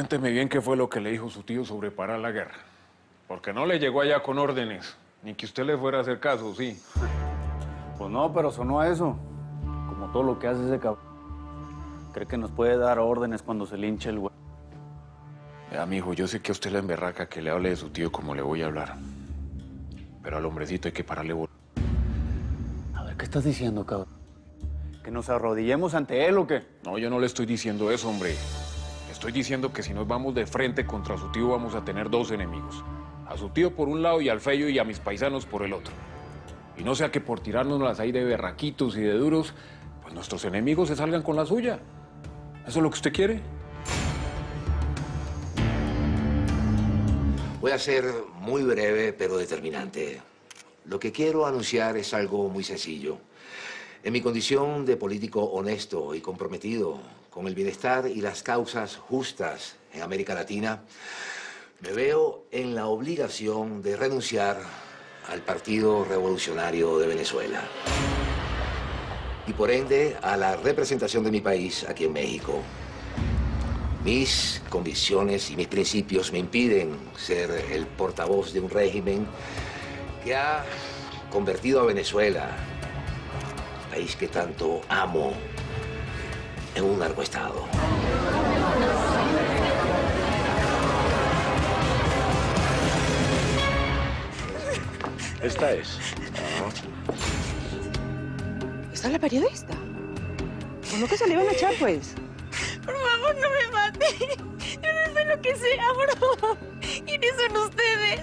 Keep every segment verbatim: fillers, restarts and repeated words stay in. Cuénteme bien qué fue lo que le dijo su tío sobre parar la guerra. Porque no le llegó allá con órdenes, ni que usted le fuera a hacer caso, sí. Pues no, pero sonó a eso. Como todo lo que hace ese cabrón. Cree que nos puede dar órdenes cuando se le hinche el güey. Mira, mijo, yo sé que a usted la emberraca que le hable de su tío como le voy a hablar. Pero al hombrecito hay que pararle bola. A ver, ¿qué estás diciendo, cabrón? ¿Que nos arrodillemos ante él o qué? No, yo no le estoy diciendo eso, hombre. Le estoy diciendo que si nos vamos de frente contra su tío vamos a tener dos enemigos. A su tío por un lado y al feyo y a mis paisanos por el otro. Y no sea que por tirárnoslas ahí de berraquitos y de duros, pues nuestros enemigos se salgan con la suya. ¿Eso es lo que usted quiere? Voy a ser muy breve, pero determinante. Lo que quiero anunciar es algo muy sencillo. En mi condición de político honesto y comprometido con el bienestar y las causas justas en América Latina, me veo en la obligación de renunciar al Partido Revolucionario de Venezuela y por ende a la representación de mi país aquí en México. Mis convicciones y mis principios me impiden ser el portavoz de un régimen que ha convertido a Venezuela, el país que tanto amo, en un narcoestado. Esta es. ¿Esta es la periodista? ¿Por lo que se le iban a echar, pues? Por favor, no me mate. Yo no sé lo que sea, bro. ¿Quiénes son ustedes?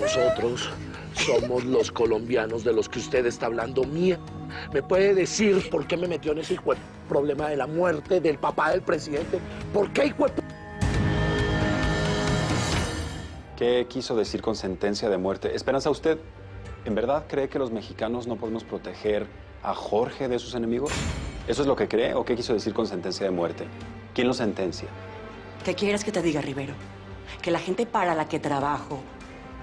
Nosotros somos los colombianos de los que usted está hablando, mía. ¿Me puede decir por qué me metió en ese hijo problema de la muerte del papá del presidente? ¿Por qué hijo? ¿Qué quiso decir con sentencia de muerte? Esperanza, ¿usted en verdad cree que los mexicanos no podemos proteger a Jorge de sus enemigos? ¿Eso es lo que cree o qué quiso decir con sentencia de muerte? ¿Quién lo sentencia? ¿Qué quieres que te diga, Rivero? Que la gente para la que trabajo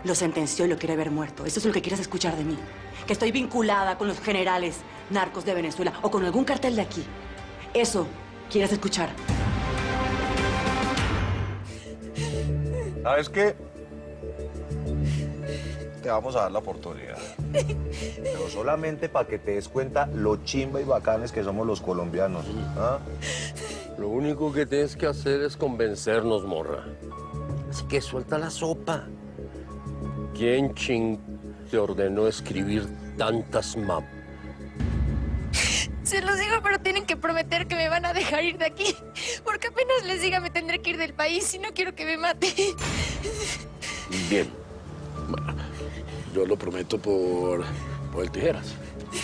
lo sentenció y lo quiere ver muerto. ¿Eso es lo que quieres escuchar de mí? Que estoy vinculada con los generales narcos de Venezuela o con algún cartel de aquí. ¿Eso quieres escuchar? ¿Sabes qué? Te vamos a dar la oportunidad, pero solamente para que te des cuenta lo chimba y bacanes que somos los colombianos. ¿Ah? Lo único que tienes que hacer es convencernos, morra. Así que suelta la sopa. ¿Quién ching te ordenó escribir tantas mapas? Se los digo, pero tienen que prometer que me van a dejar ir de aquí, porque apenas les diga me tendré que ir del país y no quiero que me mate. Bien. Yo lo prometo por, por el Tijeras,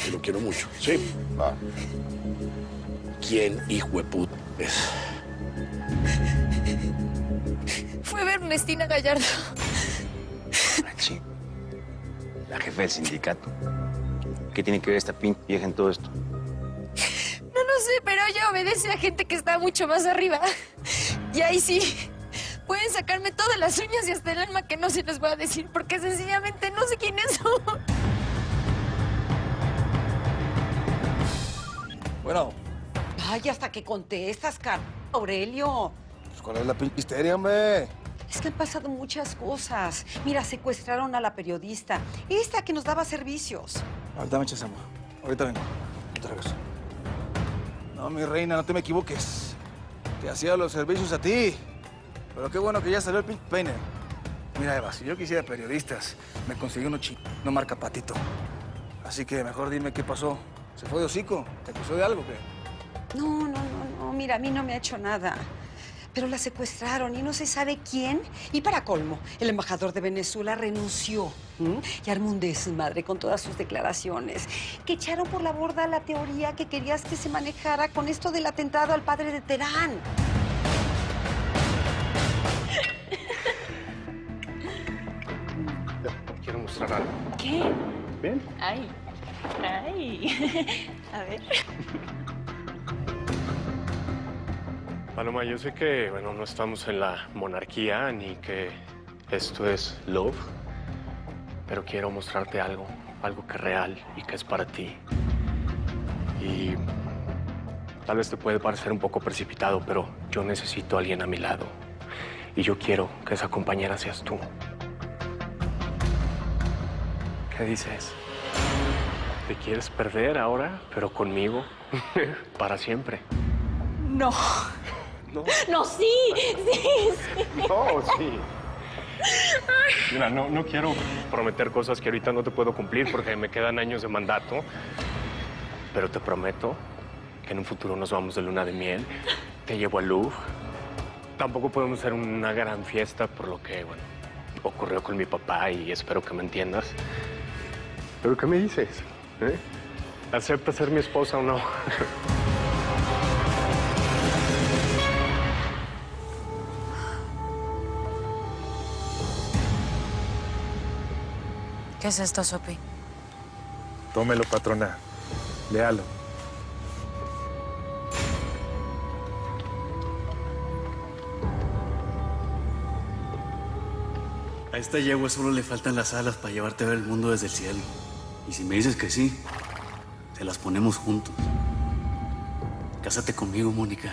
que lo quiero mucho. Sí. Ah. ¿Quién hijo de puta es? Fue Bernestina Gallardo. Sí. La jefe del sindicato. ¿Qué tiene que ver esta pinche vieja en todo esto? No, no sé, pero ella obedece a gente que está mucho más arriba. Y ahí sí. Pueden sacarme todas las uñas y hasta el alma que no se los voy a decir porque sencillamente no sé quién es. Bueno. Ay, hasta que contestas, car... Aurelio. Pues, ¿cuál es la pinche histeria, hombre? Es que han pasado muchas cosas. Mira, secuestraron a la periodista. Esta que nos daba servicios. Aguántame, chasama. Ahorita vengo. Te regreso. No, mi reina, no te me equivoques. Te hacía los servicios a ti. Pero qué bueno que ya salió el pinche peine. Mira, Eva, si yo quisiera periodistas, me conseguí uno chi... no marca patito. Así que mejor dime qué pasó. ¿Se fue de hocico? ¿Te acusó de algo o qué? No, no, no, no. Mira, a mí no me ha hecho nada. Pero la secuestraron y no se sabe quién. Y para colmo, el embajador de Venezuela renunció. ¿Mm? Y armó un desmadre con todas sus declaraciones. Que echaron por la borda la teoría que querías que se manejara con esto del atentado al padre de Terán. Quiero mostrar algo. ¿Qué? ¿Ven? Ay, ay. A ver. Paloma, yo sé que, bueno, no estamos en la monarquía ni que esto es love, pero quiero mostrarte algo, algo que es real y que es para ti. Y Tal vez te puede parecer un poco precipitado, pero yo necesito a alguien a mi lado. Y yo quiero que esa compañera seas tú. ¿Qué dices? ¿Te quieres perder ahora, pero conmigo? Para siempre. No. No. No, sí. Sí, sí. No, sí. Mira, no, no quiero prometer cosas que ahorita no te puedo cumplir porque me quedan años de mandato. Pero te prometo que en un futuro nos vamos de luna de miel. Te llevo a Louvre. Tampoco podemos hacer una gran fiesta por lo que, bueno, ocurrió con mi papá y espero que me entiendas. ¿Pero qué me dices? ¿Eh? ¿Aceptas ser mi esposa o no? ¿Qué es esto, Sopi? Tómelo, patrona. Léalo. A esta yegua solo le faltan las alas para llevarte a ver el mundo desde el cielo. Y si me dices que sí, te las ponemos juntos. Cásate conmigo, Mónica.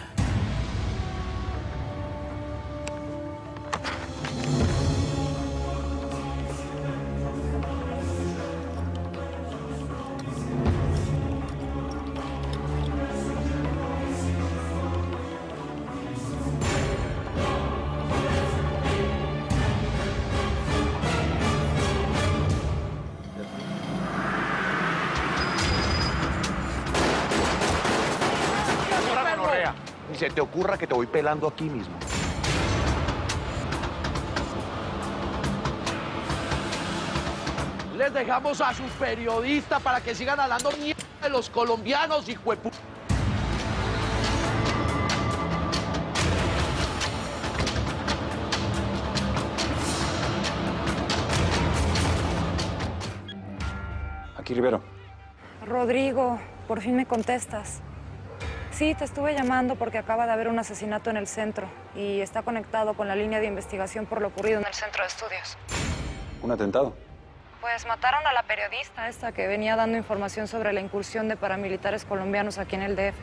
Se te ocurra que te voy pelando aquí mismo. Les dejamos a sus periodistas para que sigan hablando mierda de los colombianos, hijo de puta. Aquí, Rivero. Rodrigo, por fin me contestas. Sí, te estuve llamando porque acaba de haber un asesinato en el centro y está conectado con la línea de investigación por lo ocurrido en el centro de estudios. ¿Un atentado? Pues mataron a la periodista esta que venía dando información sobre la incursión de paramilitares colombianos aquí en el D F,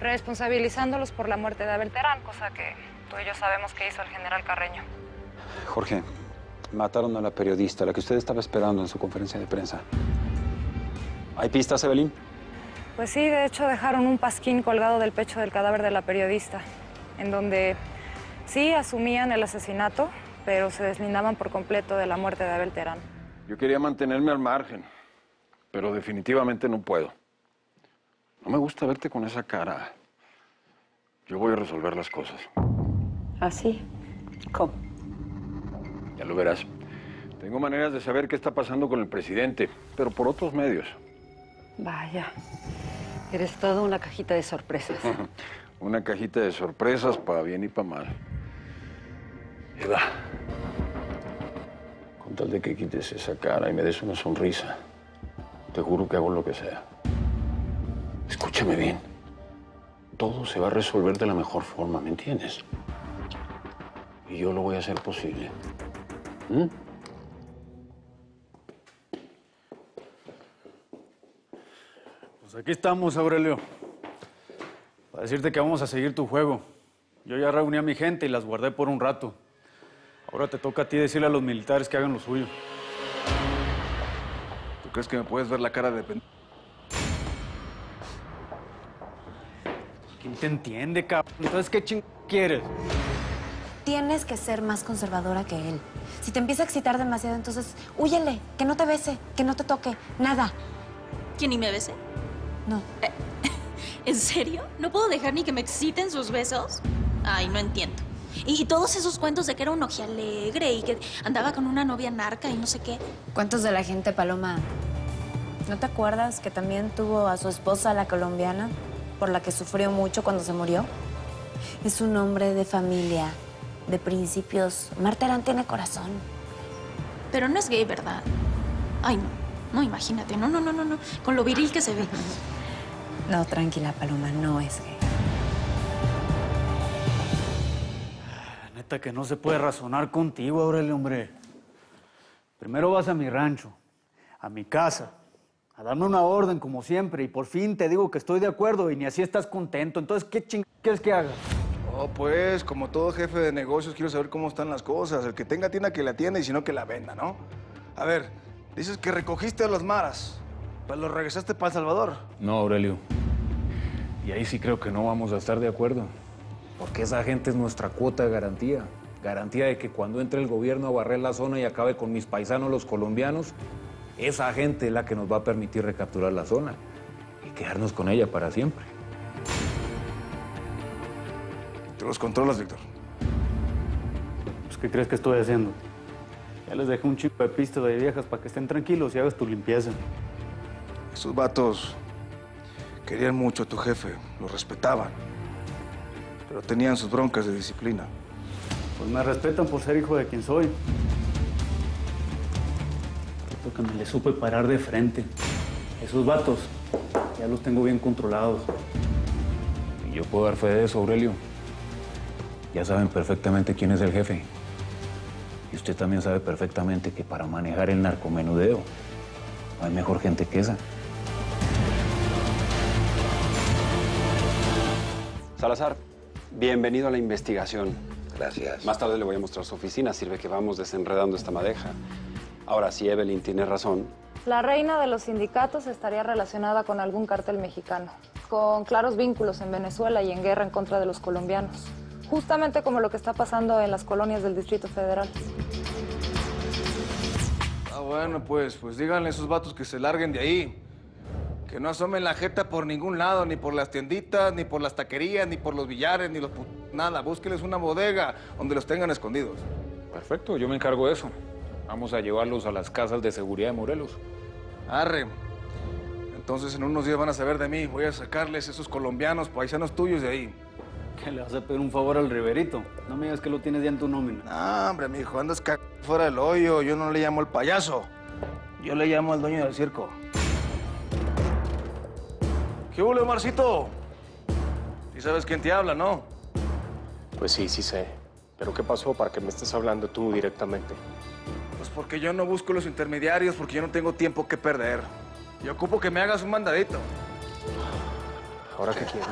responsabilizándolos por la muerte de Abel Terán, cosa que tú y yo sabemos que hizo el general Carreño. Jorge, mataron a la periodista, la que usted estaba esperando en su conferencia de prensa. ¿Hay pistas, Evelyn? Pues sí, de hecho dejaron un pasquín colgado del pecho del cadáver de la periodista, en donde sí asumían el asesinato, pero se deslindaban por completo de la muerte de Abel Terán. Yo quería mantenerme al margen, pero definitivamente no puedo. No me gusta verte con esa cara. Yo voy a resolver las cosas. ¿Así? ¿Cómo? Ya lo verás. Tengo maneras de saber qué está pasando con el presidente, pero por otros medios. Vaya, eres toda una cajita de sorpresas. Una cajita de sorpresas para bien y para mal. Eva, con tal de que quites esa cara y me des una sonrisa, te juro que hago lo que sea. Escúchame bien. Todo se va a resolver de la mejor forma, ¿me entiendes? Y yo lo voy a hacer posible. ¿Mm? Pues aquí estamos, Aurelio, para decirte que vamos a seguir tu juego. Yo ya reuní a mi gente y las guardé por un rato. Ahora te toca a ti decirle a los militares que hagan lo suyo. ¿Tú crees que me puedes ver la cara de pendejo? ¿Quién te entiende, cabrón? Entonces, ¿qué ching quieres? Tienes que ser más conservadora que él. Si te empieza a excitar demasiado, entonces húyele, que no te bese, que no te toque, nada. ¿Quién ni me bese? No. ¿En serio? ¿No puedo dejar ni que me exciten sus besos? Ay, no entiendo. Y todos esos cuentos de que era un ojialegre y que andaba con una novia narca y no sé qué. Cuentos de la gente, Paloma. ¿No te acuerdas que también tuvo a su esposa, la colombiana, por la que sufrió mucho cuando se murió? Es un hombre de familia, de principios. Marta Eran tiene corazón. Pero no es gay, ¿verdad? Ay, no. No, imagínate. No, no, no, no, no. Con lo viril que se ve. No, tranquila, Paloma. No es gay. Neta que no se puede razonar contigo, Aurelio, hombre. Primero vas a mi rancho, a mi casa, a darme una orden como siempre y por fin te digo que estoy de acuerdo y ni así estás contento. Entonces, ¿qué ching... quieres que haga? Oh, pues, como todo jefe de negocios, quiero saber cómo están las cosas. El que tenga tienda, que la tienda y si no, que la venda, ¿no? A ver, dices que recogiste a los maras, pues los regresaste para El Salvador. No, Aurelio. Y ahí sí creo que no vamos a estar de acuerdo. Porque esa gente es nuestra cuota de garantía. Garantía de que cuando entre el gobierno a barrer la zona y acabe con mis paisanos, los colombianos, esa gente es la que nos va a permitir recapturar la zona y quedarnos con ella para siempre. ¿Tú los controlas, Víctor? Pues, ¿qué crees que estoy haciendo? Ya les dejé un chico de pista de viejas para que estén tranquilos y hagas tu limpieza. Esos vatos querían mucho a tu jefe, lo respetaban, pero tenían sus broncas de disciplina. Pues me respetan por ser hijo de quien soy. Creo que me les supe parar de frente. Esos vatos ya los tengo bien controlados. Y yo puedo dar fe de eso, Aurelio. Ya saben perfectamente quién es el jefe. Y usted también sabe perfectamente que para manejar el narcomenudeo no hay mejor gente que esa. Salazar, bienvenido a la investigación. Gracias. Más tarde le voy a mostrar su oficina. Sirve que vamos desenredando esta madeja. Ahora, si Evelyn tiene razón... La reina de los sindicatos estaría relacionada con algún cártel mexicano, con claros vínculos en Venezuela y en guerra en contra de los colombianos. Justamente como lo que está pasando en las colonias del Distrito Federal. Ah, bueno, pues, pues díganle a esos vatos que se larguen de ahí. Que no asomen la jeta por ningún lado, ni por las tienditas, ni por las taquerías, ni por los billares, ni los... Nada, búsquenles una bodega donde los tengan escondidos. Perfecto, yo me encargo de eso. Vamos a llevarlos a las casas de seguridad de Morelos. Arre. Entonces en unos días van a saber de mí. Voy a sacarles esos colombianos paisanos tuyos de ahí. ¿Qué le vas a pedir un favor al Riverito? No me digas que lo tienes ya en tu nómina. No, hombre, mijo, andas c... fuera del hoyo. Yo no le llamo al payaso. Yo le llamo al dueño del circo. ¿Qué hubo, Marcito? ¿Y sabes quién te habla, no? Pues sí, sí sé. ¿Pero qué pasó para que me estés hablando tú directamente? Pues porque yo no busco los intermediarios, porque yo no tengo tiempo que perder. Yo ocupo que me hagas un mandadito. ¿Ahora qué quieres?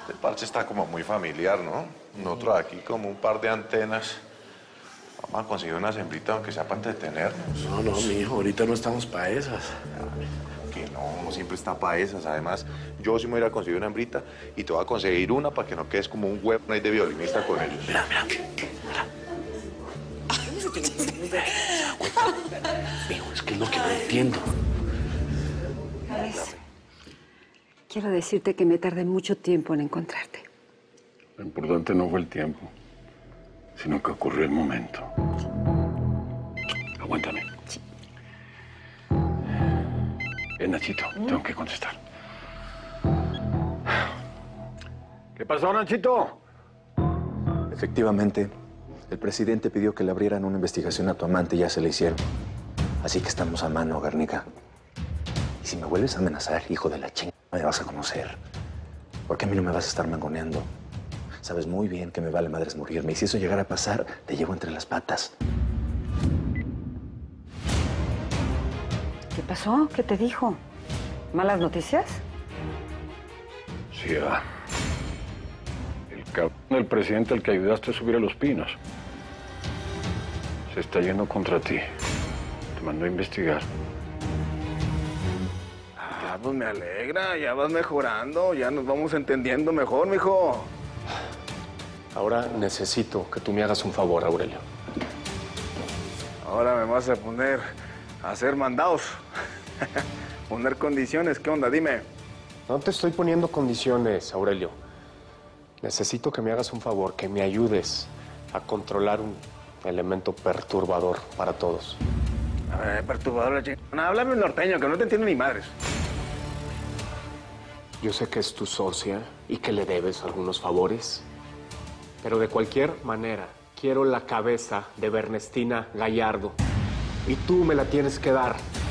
Este parche está como muy familiar, ¿no? Nosotros aquí como un par de antenas. Vamos a conseguir unas hembritas aunque sea para entretenernos. No, no, mijo, ahorita no estamos para esas. Que no, siempre está para esas. Además, yo sí me voy a ir a conseguir una hembrita y te voy a conseguir una para que no quedes como un web de violinista con ellos. Mira, mira, mira. Mijo, es que es lo que no entiendo. Quiero decirte que me tardé mucho tiempo en encontrarte. Lo importante no fue el tiempo, sino que ocurrió el momento. Aguántame. Sí. Eh, Nachito, ¿Mm? Tengo que contestar. ¿Qué pasó, Nachito? Efectivamente, el presidente pidió que le abrieran una investigación a tu amante y ya se la hicieron. Así que estamos a mano, Garnica. Y si me vuelves a amenazar, hijo de la chingada, me vas a conocer. Porque a mí no me vas a estar mangoneando. Sabes muy bien que me vale madres morirme. Y si eso llegara a pasar, te llevo entre las patas. ¿Qué pasó? ¿Qué te dijo? ¿Malas noticias? Sí, Eva. El cabrón del presidente al que ayudaste a subir a los pinos se está yendo contra ti. Te mandó a investigar. Pues me alegra, ya vas mejorando, ya nos vamos entendiendo mejor, mijo. Ahora necesito que tú me hagas un favor, Aurelio. Ahora me vas a poner a hacer mandados, poner condiciones, ¿qué onda? Dime. No te estoy poniendo condiciones, Aurelio. Necesito que me hagas un favor, que me ayudes a controlar un elemento perturbador para todos. A ver, perturbador la chingada. Háblame un norteño, que no te entiendo ni madres. Yo sé que es tu socia y que le debes algunos favores, pero de cualquier manera quiero la cabeza de Bernestina Gallardo y tú me la tienes que dar.